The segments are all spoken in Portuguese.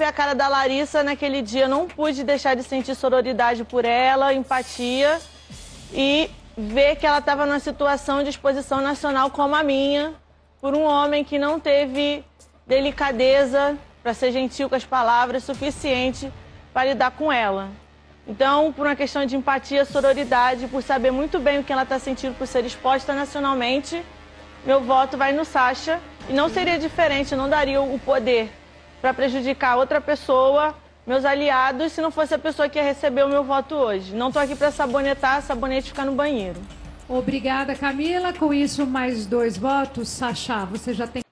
Ver a cara da Larissa naquele dia, não pude deixar de sentir sororidade por ela, empatia, e ver que ela estava numa situação de exposição nacional como a minha, por um homem que não teve delicadeza para ser gentil com as palavras suficiente para lidar com ela. Então, por uma questão de empatia, sororidade, por saber muito bem o que ela está sentindo por ser exposta nacionalmente, meu voto vai no Sacha. E não seria diferente, não daria o poder para prejudicar outra pessoa, meus aliados, se não fosse a pessoa que ia receber o meu voto hoje. Não estou aqui para sabonetar, sabonete fica no banheiro. Obrigada, Camila. Com isso, mais 2 votos. Sacha, você já tem...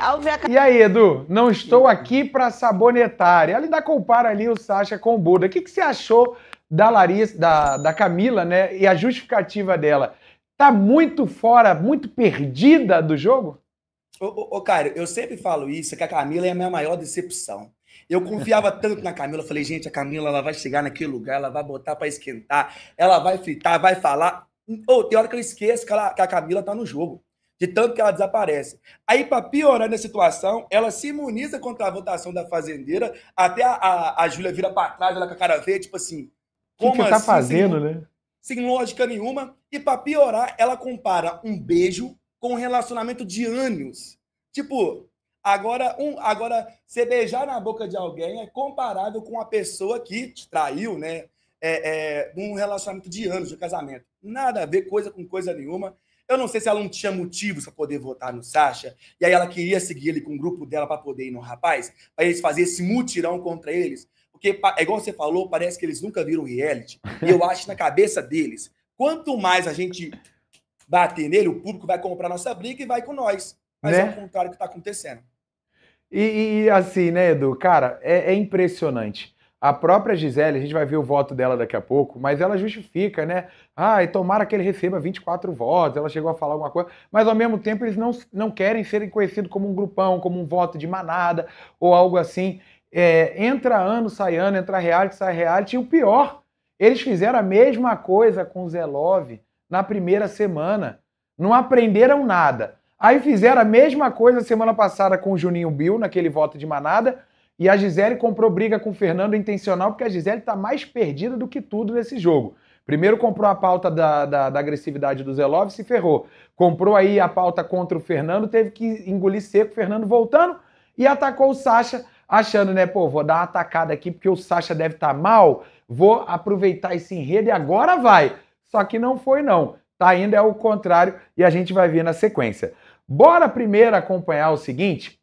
Ao ver a... E aí, Edu? Não estou aqui para sabonetar. E ela ainda compara ali o Sacha com o Buda. O que você achou da Larissa, da Camila, né? E a justificativa dela? Tá muito fora, muito perdida do jogo? Ô, Caio, eu sempre falo isso, que a Camila é a minha maior decepção. Eu confiava tanto na Camila, falei, gente, a Camila ela vai chegar naquele lugar, ela vai botar para esquentar, ela vai fritar, vai falar. Ou tem hora que eu esqueço que a Camila tá no jogo, de tanto que ela desaparece. Aí, para piorar a situação, ela se imuniza contra a votação da fazendeira, até a Júlia vira para trás, ela com a cara feia, tipo assim... Como que tá assim, fazendo, né? Sem lógica nenhuma. E para piorar, ela compara um beijo com um relacionamento de anos. Tipo, agora você beijar na boca de alguém é comparável com a pessoa que te traiu, né? Um relacionamento de anos, de casamento. Nada a ver coisa com coisa nenhuma. Eu não sei se ela não tinha motivos para poder votar no Sacha, e aí ela queria seguir ele com o grupo dela para poder ir no rapaz, para eles fazerem esse mutirão contra eles. Porque, igual você falou, parece que eles nunca viram reality. E eu acho na cabeça deles, quanto mais a gente... bater nele, o público vai comprar nossa briga e vai com nós. Mas né? É o contrário que tá acontecendo. E assim, né, Edu? Cara, é impressionante. A própria Gisele, a gente vai ver o voto dela daqui a pouco, mas ela justifica, né? Ah, e tomara que ele receba 24 votos, ela chegou a falar alguma coisa, mas ao mesmo tempo eles não querem serem conhecidos como um grupão, como um voto de manada ou algo assim. Entra ano, sai ano, entra reality, sai reality. E o pior, eles fizeram a mesma coisa com o Zé Love na primeira semana, não aprenderam nada. Aí fizeram a mesma coisa semana passada com o Juninho Bill, naquele voto de manada, e a Gisele comprou briga com o Fernando intencional, porque a Gisele tá mais perdida do que tudo nesse jogo. Primeiro comprou a pauta da agressividade do Zé Love, se ferrou. Comprou aí a pauta contra o Fernando, teve que engolir seco, o Fernando voltando, e atacou o Sacha, achando, né, pô, vou dar uma atacada aqui, porque o Sacha deve estar mal, vou aproveitar esse enredo e agora vai. Só que não foi, não. Tá, ainda é o contrário e a gente vai ver na sequência. Bora primeiro acompanhar o seguinte,